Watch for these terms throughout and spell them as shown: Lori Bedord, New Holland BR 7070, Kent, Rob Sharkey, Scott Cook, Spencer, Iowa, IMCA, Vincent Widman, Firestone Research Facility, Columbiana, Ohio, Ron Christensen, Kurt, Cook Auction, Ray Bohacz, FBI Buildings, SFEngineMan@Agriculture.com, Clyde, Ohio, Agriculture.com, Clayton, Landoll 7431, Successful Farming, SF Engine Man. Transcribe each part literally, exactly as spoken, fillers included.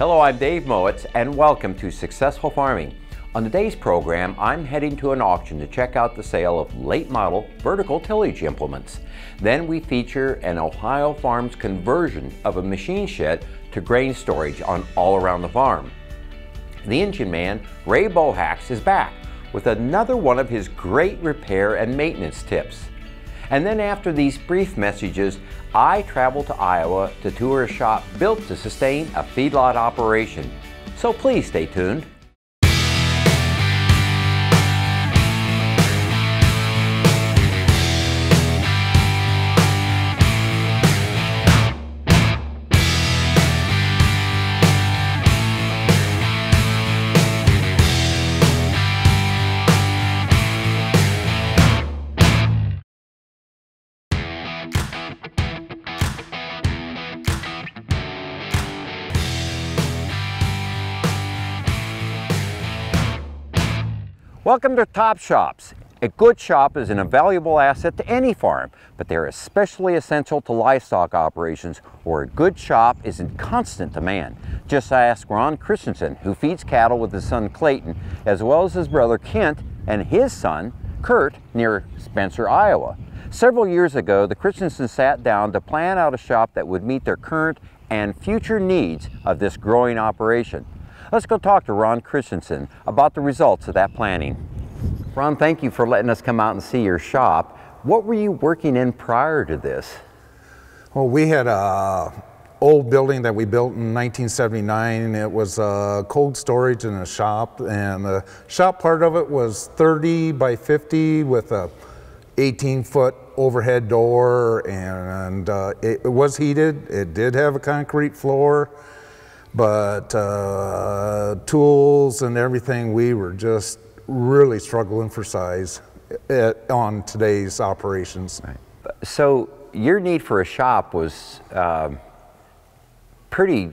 Hello, I'm Dave Mowitz and welcome to Successful Farming. On today's program, I'm heading to an auction to check out the sale of late model vertical tillage implements. Then we feature an Ohio farm's conversion of a machine shed to grain storage on All Around the Farm. The engine man, Ray Bohacz, is back with another one of his great repair and maintenance tips. And then after these brief messages, I travel to Iowa to tour a shop built to sustain a feedlot operation. So please stay tuned. Welcome to Top Shops. A good shop is an invaluable asset to any farm, but they're especially essential to livestock operations, where a good shop is in constant demand. Just ask Ron Christensen, who feeds cattle with his son Clayton, as well as his brother Kent and his son, Kurt, near Spencer, Iowa. Several years ago, the Christensens sat down to plan out a shop that would meet their current and future needs of this growing operation. Let's go talk to Ron Christensen about the results of that planning. Ron, thank you for letting us come out and see your shop. What were you working in prior to this? Well, we had an old building that we built in nineteen seventy-nine. It was a cold storage and a shop, and the shop part of it was thirty by fifty with a eighteen foot overhead door, and uh, it was heated. It did have a concrete floor. But uh, tools and everything, we were just really struggling for size at, on today's operations. Right. So your need for a shop was uh, pretty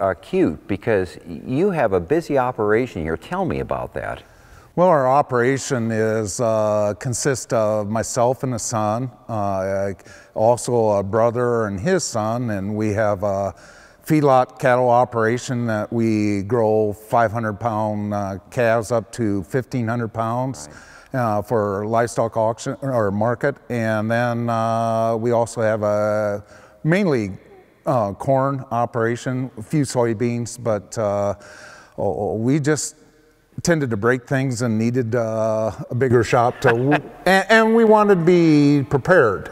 acute because you have a busy operation here. Tell me about that. Well, our operation is uh, consists of myself and a son, uh, also a brother and his son, and we have a feedlot cattle operation that we grow five hundred pound uh, calves up to fifteen hundred pounds right. uh, for livestock auction or market. And then uh, we also have a mainly uh, corn operation, a few soybeans, but uh, oh, we just tended to break things and needed uh, a bigger shop to, and, and we wanted to be prepared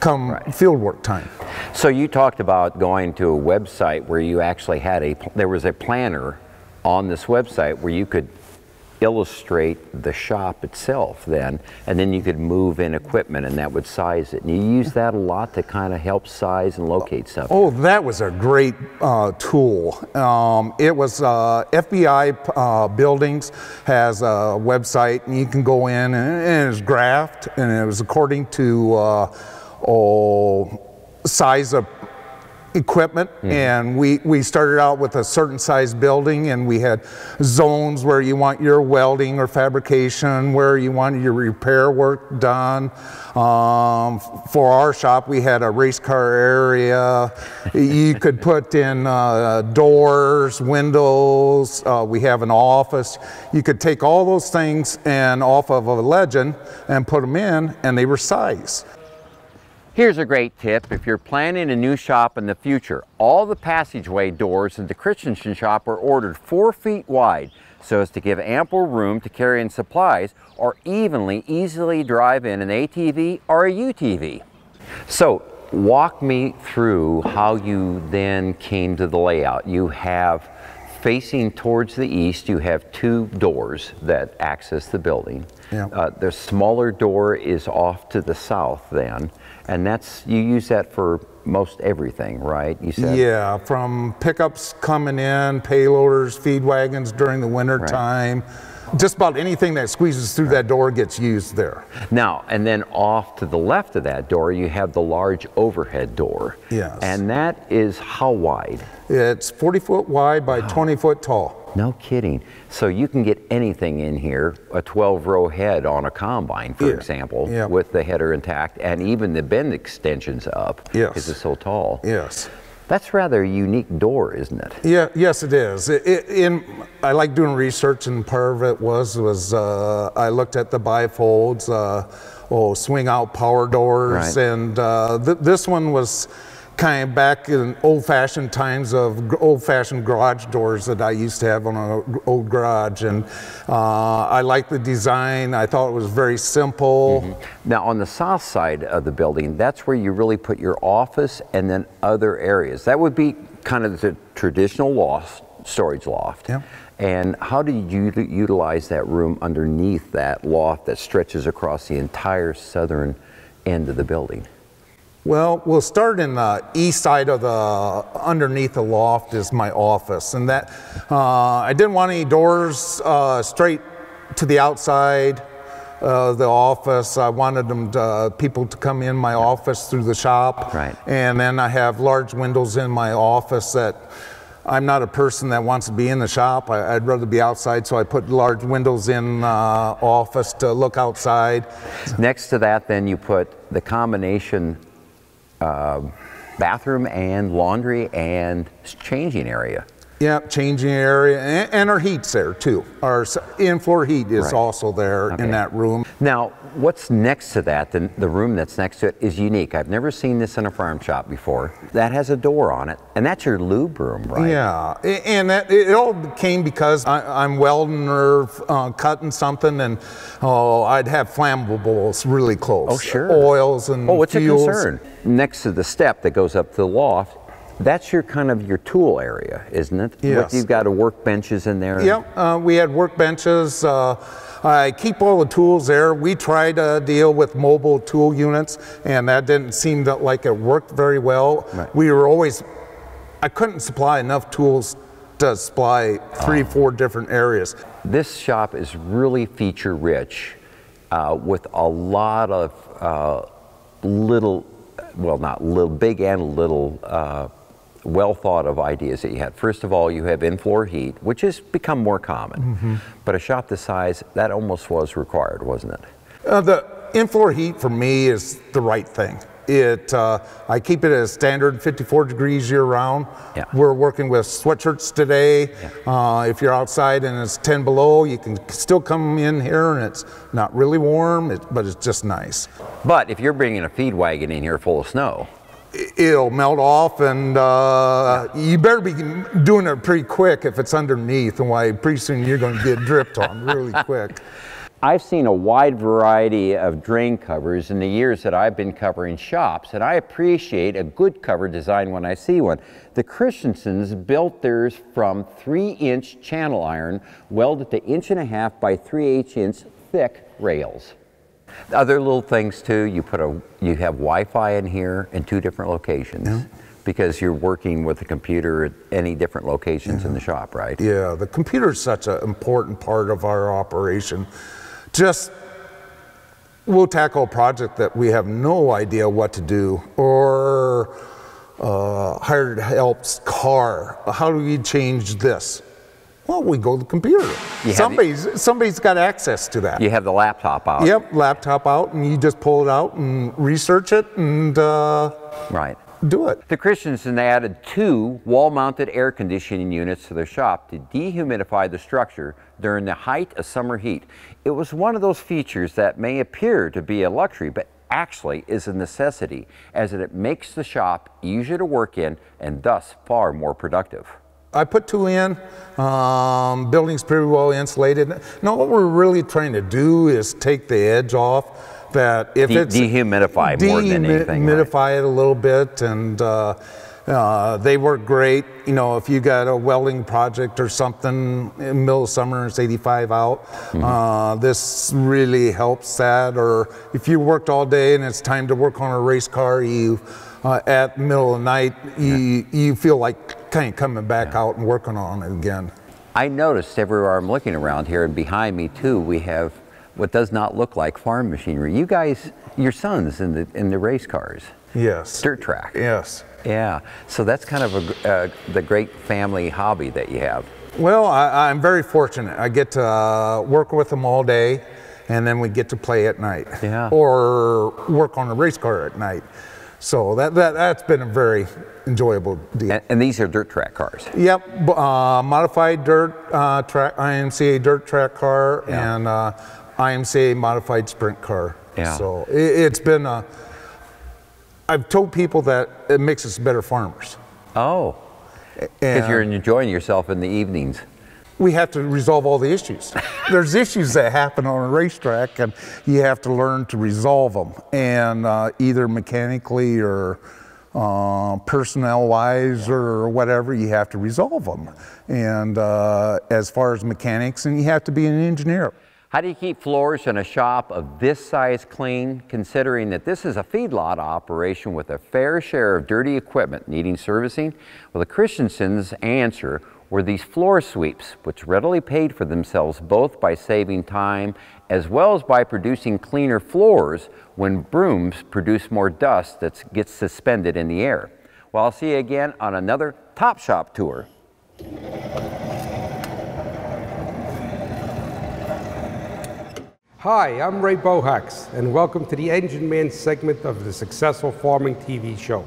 come right. fieldwork time. So you talked about going to a website where you actually had a, there was a planner on this website where you could illustrate the shop itself then, and then you could move in equipment and that would size it. And you use that a lot to kind of help size and locate stuff. Oh, that was a great uh, tool. Um, it was uh, F B I uh, Buildings has a website and you can go in and it was graphed and it was according to uh, oh, size of equipment, mm-hmm. and we, we started out with a certain size building, and we had zones where you want your welding or fabrication, where you want your repair work done. Um, for our shop, we had a race car area. You could put in uh, doors, windows. Uh, we have an office. You could take all those things and off of a legend and put them in, and they were sized. Here's a great tip if you're planning a new shop in the future. All the passageway doors in the Christensen shop are ordered four feet wide so as to give ample room to carry in supplies or evenly, easily drive in an A T V or a U T V. So walk me through how you then came to the layout. You have, facing towards the east, you have two doors that access the building. Yeah. Uh, the smaller door is off to the south then, and that's, you use that for most everything, right? You said? Yeah, from pickups coming in, payloaders, feed wagons during the winter right. time. Just about anything that squeezes through right. that door gets used there. Now, and then off to the left of that door, you have the large overhead door. Yes. And that is how wide? It's forty foot wide by wow. twenty foot tall. No kidding. So you can get anything in here, a twelve row head on a combine, for yeah. example, yeah. with the header intact and even the bend extensions up because yes. it's so tall. Yes. That's rather a unique door, isn't it? Yeah, yes, it is. It, it, in, I like doing research, and part of it was was uh, I looked at the bifolds, uh, oh, swing-out power doors, right. and uh, th this one was kind of back in old-fashioned times of old-fashioned garage doors that I used to have on an old garage, and uh, I liked the design. I thought it was very simple. Mm-hmm. Now, on the south side of the building, that's where you really put your office and then other areas. That would be kind of the traditional loft, storage loft. Yeah. And how do you utilize that room underneath that loft that stretches across the entire southern end of the building? Well, we'll start in the east side of the, underneath the loft is my office. And that, uh, I didn't want any doors uh, straight to the outside of the office. I wanted them to, uh, people to come in my office through the shop. Right. And then I have large windows in my office that I'm not a person that wants to be in the shop. I, I'd rather be outside, so I put large windows in uh, office to look outside. Next to that, then you put the combination Uh, bathroom and laundry and changing area. Yeah, changing area, and, and our heat's there too. Our in-floor heat is right. also there okay. in that room. Now, what's next to that, the, the room that's next to it is unique. I've never seen this in a farm shop before. That has a door on it, and that's your lube room, right? Yeah, and that, it all came because I, I'm welding or uh, cutting something, and oh, I'd have flammables really close. Oh, sure. Oils and fuels. Oh, what's a concern? Next to the step that goes up to the loft, that's your kind of your tool area, isn't it? Yes. You've got a workbenches in there. Yep, uh, we had workbenches. Uh, I keep all the tools there. We try to deal with mobile tool units, and that didn't seem that like it worked very well. Right. We were always, I couldn't supply enough tools to supply three, oh. four different areas. This shop is really feature rich uh, with a lot of uh, little, well, not little, big and little uh, well thought of ideas that you had. First of all, you have in-floor heat, which has become more common. Mm-hmm. But a shop this size, that almost was required, wasn't it? Uh, the in-floor heat for me is the right thing. It, uh, I keep it as standard fifty-four degrees year round. Yeah. We're working with sweatshirts today. Yeah. Uh, if you're outside and it's ten below, you can still come in here and it's not really warm, it, but it's just nice. But if you're bringing a feed wagon in here full of snow, it'll melt off, and uh, yeah. you better be doing it pretty quick if it's underneath, and why pretty soon you're going to get dripped on really quick. I've seen a wide variety of drain covers in the years that I've been covering shops, and I appreciate a good cover design when I see one. The Christensens built theirs from three inch channel iron welded to inch and a half by three eighths inch thick rails. Other little things too, you put a you have Wi-Fi in here in two different locations. Yeah. Because you're working with a computer at any different locations yeah. in the shop, right? Yeah, the computer is such an important part of our operation. Just, we'll tackle a project that we have no idea what to do, or uh, hired help's car. How do we change this? Well, we go to the computer. Somebody's, the, somebody's got access to that. You have the laptop out. Yep, laptop out, and you just pull it out and research it and uh, right. do it. The Christensen added two wall-mounted air conditioning units to their shop to dehumidify the structure during the height of summer heat. It was one of those features that may appear to be a luxury, but actually is a necessity, as it makes the shop easier to work in and thus far more productive. I put two in, um, building's pretty well insulated. Now what we're really trying to do is take the edge off. That if De it's dehumidify more than anything, dehumidify right? it a little bit, and uh, uh, they work great. You know, if you got a welding project or something in the middle of summer, it's eighty-five out. Mm-hmm. uh, this really helps that. Or if you worked all day and it's time to work on a race car, you uh, at middle of the night, you yeah. you feel like kind of coming back yeah. out and working on it again. I noticed everywhere I'm looking around here, and behind me too, we have what does not look like farm machinery. You guys, your son's in the in the race cars. Yes. Dirt track. Yes. Yeah. So that's kind of a, uh, the great family hobby that you have. Well, I, I'm very fortunate. I get to uh, work with them all day, and then we get to play at night. Yeah. Or work on a race car at night. So that, that, that's been a very enjoyable deal. And, and these are dirt track cars? Yep, uh, modified dirt uh, track, I M C A dirt track car, yeah. and uh, I M C A modified sprint car. Yeah. So it, it's been, a, I've told people that it makes us better farmers. Oh, because you're enjoying yourself in the evenings. We have to resolve all the issues. There's issues that happen on a racetrack, and you have to learn to resolve them, and uh, either mechanically or uh, personnel-wise or whatever, you have to resolve them. And uh, as far as mechanics, and you have to be an engineer. How do you keep floors in a shop of this size clean, considering that this is a feedlot operation with a fair share of dirty equipment needing servicing? Well, the Christensen's answer were these floor sweeps, which readily paid for themselves both by saving time as well as by producing cleaner floors when brooms produce more dust that gets suspended in the air. Well, I'll see you again on another Top Shop tour. Hi, I'm Ray Bohacz, and welcome to the Engine Man segment of the Successful Farming T V show.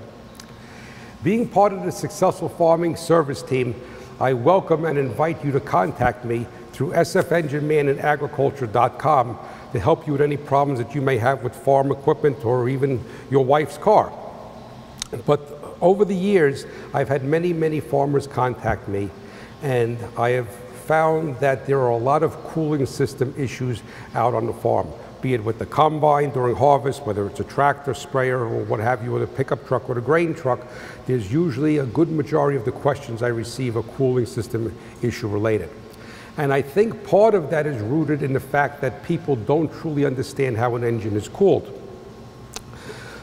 Being part of the Successful Farming service team, I welcome and invite you to contact me through S F Engine Man at Agriculture dot com to help you with any problems that you may have with farm equipment or even your wife's car. But over the years, I've had many, many farmers contact me, and I have found that there are a lot of cooling system issues out on the farm, be it with the combine during harvest, whether it's a tractor, sprayer, or what have you, with a pickup truck or a grain truck. There's usually a good majority of the questions I receive are cooling system issue related. And I think part of that is rooted in the fact that people don't truly understand how an engine is cooled.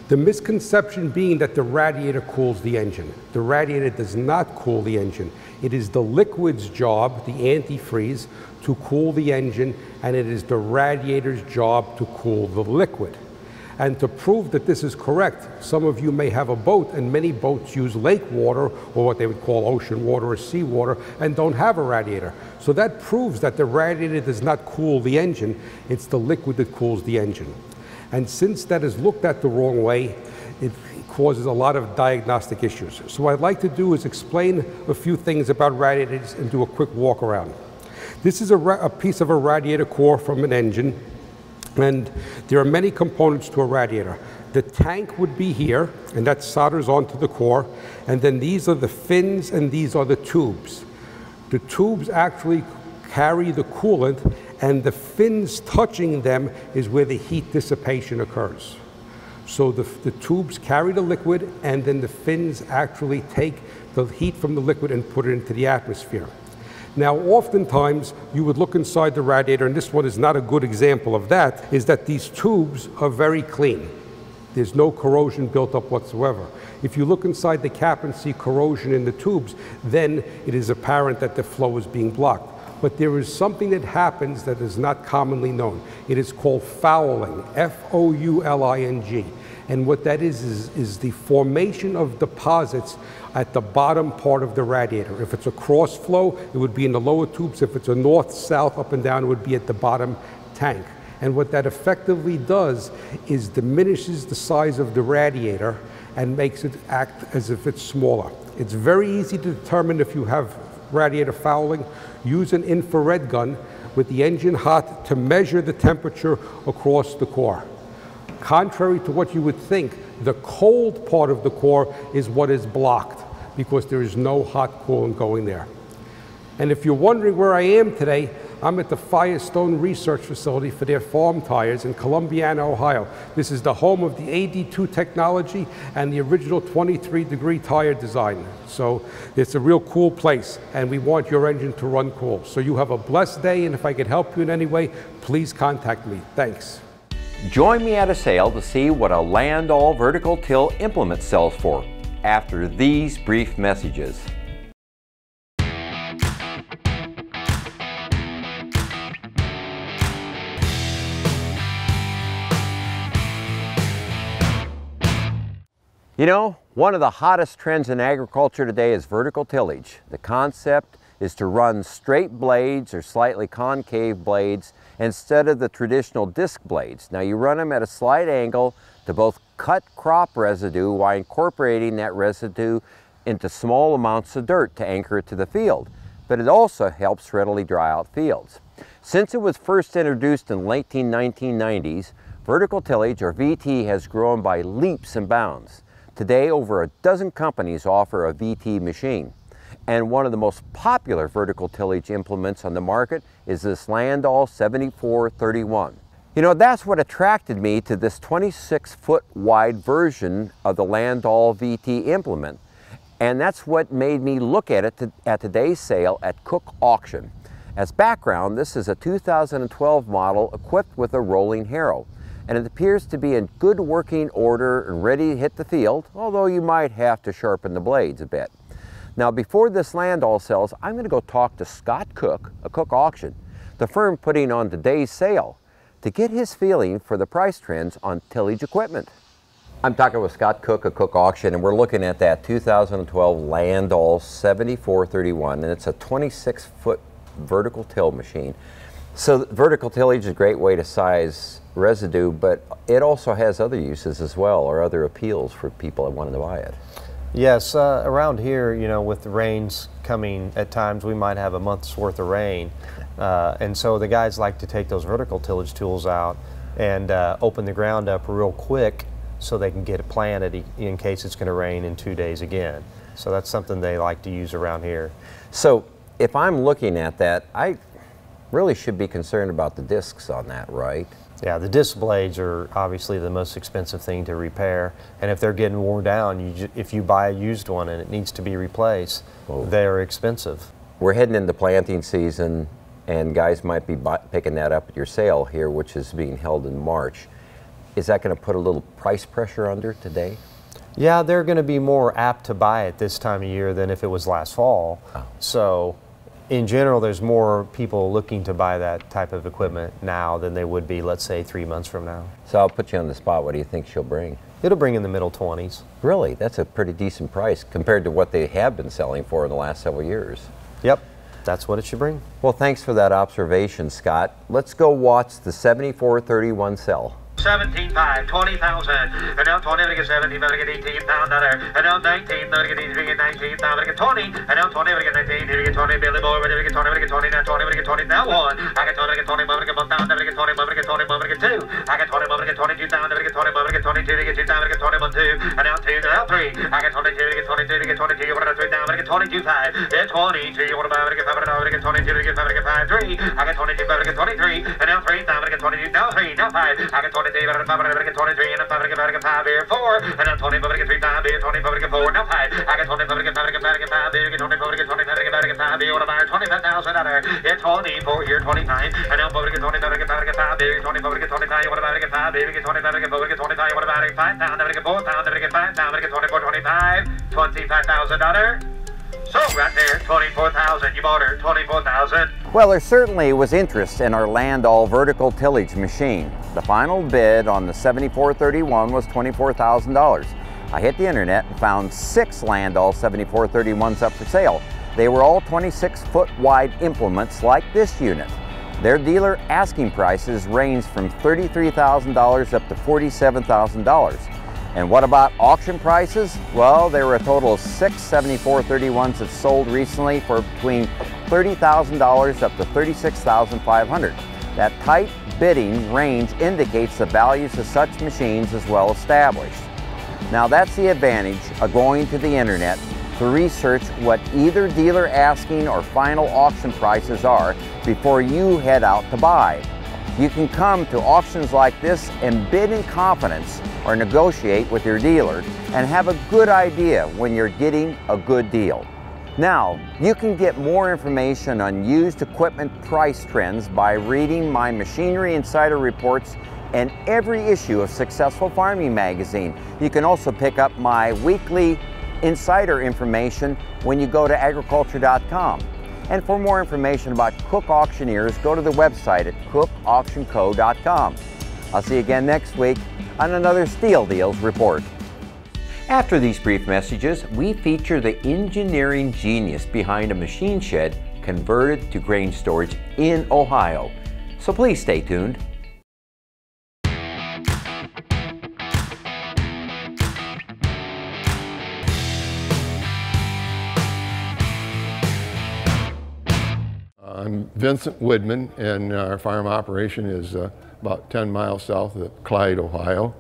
The misconception being that the radiator cools the engine. The radiator does not cool the engine. It is the liquid's job, the antifreeze, to cool the engine, and it is the radiator's job to cool the liquid. And to prove that this is correct, some of you may have a boat, and many boats use lake water, or what they would call ocean water or seawater, and don't have a radiator. So that proves that the radiator does not cool the engine, it's the liquid that cools the engine. And since that is looked at the wrong way, it causes a lot of diagnostic issues. So what I'd like to do is explain a few things about radiators and do a quick walk around. This is a, a piece of a radiator core from an engine, and there are many components to a radiator. The tank would be here, and that solders onto the core, and then these are the fins and these are the tubes. The tubes actually carry the coolant, and the fins touching them is where the heat dissipation occurs. So the, the tubes carry the liquid, and then the fins actually take the heat from the liquid and put it into the atmosphere. Now, oftentimes, you would look inside the radiator, and this one is not a good example of that, is that these tubes are very clean. There's no corrosion built up whatsoever. If you look inside the cap and see corrosion in the tubes, then it is apparent that the flow is being blocked. But there is something that happens that is not commonly known. It is called fouling, F O U L I N G. And what that is, is, is the formation of deposits at the bottom part of the radiator. If it's a cross flow, it would be in the lower tubes. If it's a north, south, up and down, it would be at the bottom tank. And what that effectively does is diminishes the size of the radiator and makes it act as if it's smaller. It's very easy to determine if you have radiator fouling. Use an infrared gun with the engine hot to measure the temperature across the core. Contrary to what you would think, the cold part of the core is what is blocked because there is no hot coolant going there. And if you're wondering where I am today, I'm at the Firestone Research Facility for their farm tires in Columbiana, Ohio. This is the home of the A D two technology and the original twenty-three degree tire design. So it's a real cool place, and we want your engine to run cool. So you have a blessed day, and if I can help you in any way, please contact me. Thanks. Join me at a sale to see what a Landoll vertical till implement sells for after these brief messages. You know, one of the hottest trends in agriculture today is vertical tillage. The concept is to run straight blades or slightly concave blades instead of the traditional disc blades. Now you run them at a slight angle to both cut crop residue while incorporating that residue into small amounts of dirt to anchor it to the field, but it also helps readily dry out fields. Since it was first introduced in the late nineteen nineties, vertical tillage, or V T, has grown by leaps and bounds. Today, over a dozen companies offer a V T machine, and one of the most popular vertical tillage implements on the market is this Landoll seventy-four thirty-one. You know, that's what attracted me to this twenty-six foot wide version of the Landoll V T implement, and that's what made me look at it to, at today's sale at Cook Auction. As background, this is a two thousand twelve model equipped with a rolling harrow, and it appears to be in good working order and ready to hit the field, although you might have to sharpen the blades a bit. Now, before this Landoll sells, I'm going to go talk to Scott Cook, a Cook Auction, the firm putting on today's sale, to get his feeling for the price trends on tillage equipment. I'm talking with Scott Cook of Cook Auction, and we're looking at that two thousand twelve Landoll seventy-four thirty-one, and it's a twenty-six foot vertical till machine. So vertical tillage is a great way to size residue, but it also has other uses as well, or other appeals for people that wanted to buy it. Yes, uh, around here, you know, with the rains coming at times, we might have a month's worth of rain. Uh, and so the guys like to take those vertical tillage tools out and uh, open the ground up real quick so they can get it planted in case it's going to rain in two days again. So that's something they like to use around here. So if I'm looking at that, I really should be concerned about the discs on that, right? Yeah, the disc blades are obviously the most expensive thing to repair, and if they're getting worn down, you ju if you buy a used one and it needs to be replaced, oh. they're expensive. We're heading into planting season, and guys might be picking that up at your sale here, which is being held in March. Is that going to put a little price pressure under today? Yeah, they're going to be more apt to buy it this time of year than if it was last fall. Oh. So in general, there's more people looking to buy that type of equipment now than they would be, let's say, three months from now. So I'll put you on the spot. What do you think she'll bring? It'll bring in the middle twenties. Really? That's a pretty decent price compared to what they have been selling for in the last several years. Yep. That's what it should bring. Well, thanks for that observation, Scott. Let's go watch the seventy-four thirty-one sell. seventeen five, twenty thousand, and now twenty, we get seventeen, we get eighteen, now another, and now nineteen, now we get eighteen, we get nineteen, now we get twenty, and now twenty, we get nineteen, we get twenty, Billy Boy, we get twenty, we get twenty, now twenty, we get twenty, now one, I get twenty, we get twenty, we get one down, we get twenty, we get twenty, we get two, I get twenty, we get twenty-two down, we get twenty, we get twenty-two, we get two down, we get twenty-one, two, and now two, now three, I get twenty-two, we get twenty-two, we get twenty-two, you want to three down, we get twenty-two, five, it's twenty-two, you want to buy, we get five, we get twenty-two, we get five, we get five, three, I get twenty-two, we get twenty-three, and now three, now we get twenty-two, now three, now five, I get twenty-two, and I'm going to get twenty-three, and I'm going to get five here, four, and I'm twenty, but I get three, five here, twenty, but I get four, now five, I get twenty, but I get five, I get five, I get five here, get twenty, but I get twenty, but I get five, I get five here, and I'm twenty-five thousand out there, it's twenty-four here, twenty-nine, and I'm going to get twenty, but I get five, I get five here, twenty, but I get twenty-five, you want to get five here, get twenty, but I get four, get twenty-five, you want to get five pound, I get four pound, I get five pound, I get twenty-four, twenty-five, twenty-five thousand out there. So right there, twenty-four thousand, you bought her, twenty-four thousand. Well, there certainly was interest in our Landoll vertical tillage machine. The final bid on the seventy-four thirty-one was twenty-four thousand dollars. I hit the internet and found six Landoll seventy-four thirty-ones up for sale. They were all twenty-six foot wide implements like this unit. Their dealer asking prices ranged from thirty-three thousand dollars up to forty-seven thousand dollars. And what about auction prices? Well, there were a total of six seventy-four thirty-ones that sold recently for between thirty thousand dollars up to thirty-six thousand five hundred dollars. That tight bidding range indicates the values of such machines is well established. Now that's the advantage of going to the internet to research what either dealer asking or final auction prices are before you head out to buy. You can come to auctions like this and bid in confidence or negotiate with your dealer and have a good idea when you're getting a good deal. Now, you can get more information on used equipment price trends by reading my Machinery Insider reports and every issue of Successful Farming magazine. You can also pick up my weekly insider information when you go to agriculture dot com. And for more information about Cook Auctioneers, go to the website at cook auction co dot com. I'll see you again next week on another Steel Deals report. After these brief messages, we feature the engineering genius behind a machine shed converted to grain storage in Ohio. So please stay tuned. I'm Vincent Widman, and our farm operation is uh, about ten miles south of Clyde, Ohio.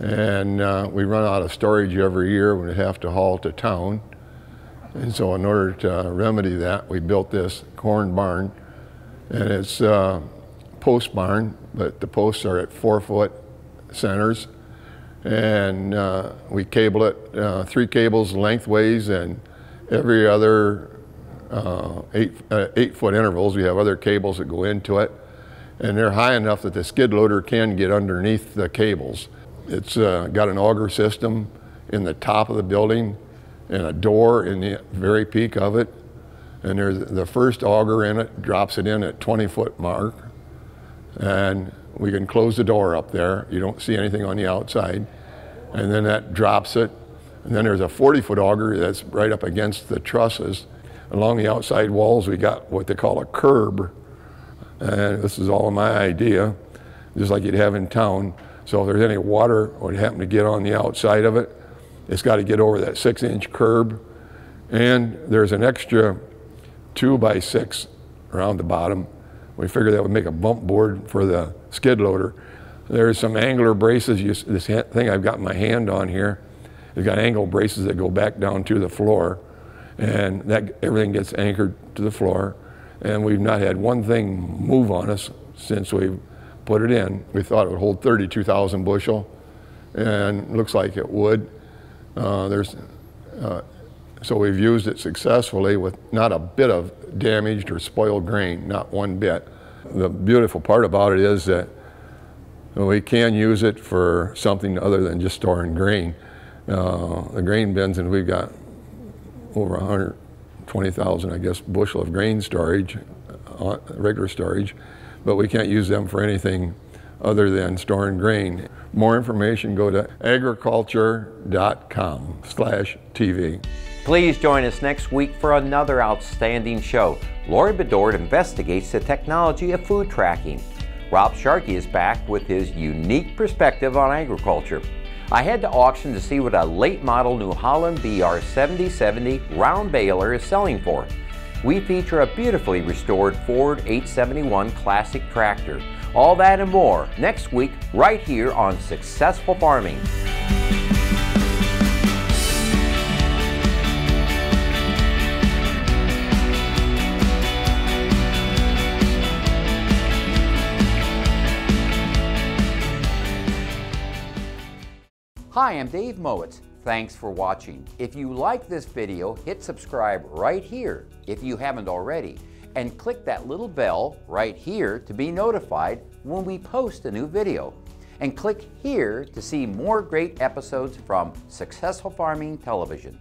And uh, we run out of storage every year when we have to haul to town. And so in order to remedy that, we built this corn barn. And it's uh, post barn, but the posts are at four foot centers. And uh, we cable it uh, three cables lengthways, and every other uh, eight, uh, eight foot intervals we have other cables that go into it, and they're high enough that the skid loader can get underneath the cables. It's uh, got an auger system in the top of the building and a door in the very peak of it, and there's the first auger in it drops it in at twenty foot mark, and we can close the door up there. You don't see anything on the outside. And then that drops it. And then there's a forty foot auger that's right up against the trusses. Along the outside walls, we got what they call a curb. And this is all my idea, just like you'd have in town. So if there's any water or happen to get on the outside of it, it's got to get over that six inch curb. And there's an extra two by six around the bottom. We figured that would make a bump board for the skid loader. There's some angler braces. You, this thing I've got my hand on here, it's got angle braces that go back down to the floor, and that everything gets anchored to the floor. And we've not had one thing move on us since we put it in. We thought it would hold thirty-two thousand bushel, and looks like it would. Uh, there's, uh, so we've used it successfully with not a bit of damaged or spoiled grain, not one bit. The beautiful part about it is that we can use it for something other than just storing grain. Uh, the grain bins, and we've got over one hundred twenty thousand, I guess, bushel of grain storage, uh, regular storage, but we can't use them for anything other than storing grain. More information, go to agriculture dot com slash T V. Please join us next week for another outstanding show. Lori Bedord investigates the technology of food tracking. Rob Sharkey is back with his unique perspective on agriculture. I head to auction to see what a late model New Holland B R seventy seventy round baler is selling for. We feature a beautifully restored Ford eight seventy-one classic tractor. All that and more next week right here on Successful Farming. Hi, I'm Dave Mowitz. Thanks for watching. If you like this video, hit subscribe right here if you haven't already, and click that little bell right here to be notified when we post a new video. And click here to see more great episodes from Successful Farming Television.